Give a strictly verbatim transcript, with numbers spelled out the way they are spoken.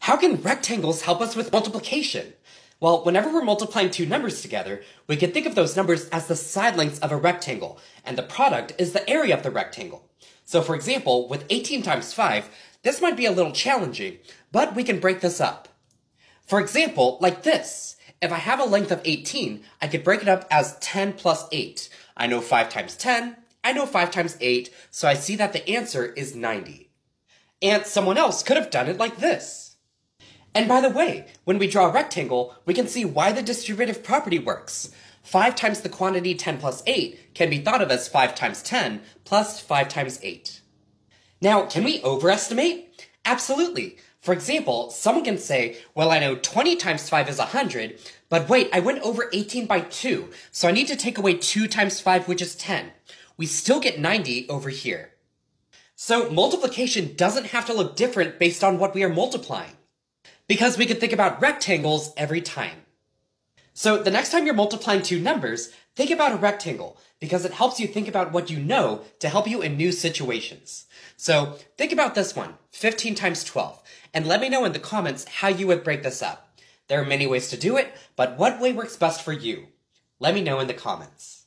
How can rectangles help us with multiplication? Well, whenever we're multiplying two numbers together, we can think of those numbers as the side lengths of a rectangle, and the product is the area of the rectangle. So for example, with eighteen times five, this might be a little challenging, but we can break this up. For example, like this. If I have a length of eighteen, I could break it up as ten plus eight. I know five times ten, I know five times eight, so I see that the answer is ninety. And someone else could have done it like this. And by the way, when we draw a rectangle, we can see why the distributive property works. five times the quantity ten plus eight can be thought of as five times ten plus five times eight. Now, can we overestimate? Absolutely. For example, someone can say, well, I know twenty times five is one hundred, but wait, I went over eighteen by two, so I need to take away two times five, which is ten. We still get ninety over here. So multiplication doesn't have to look different based on what we are multiplying, because we can think about rectangles every time. So the next time you're multiplying two numbers, think about a rectangle, because it helps you think about what you know to help you in new situations. So think about this one, fifteen times twelve, and let me know in the comments how you would break this up. There are many ways to do it, but what way works best for you? Let me know in the comments.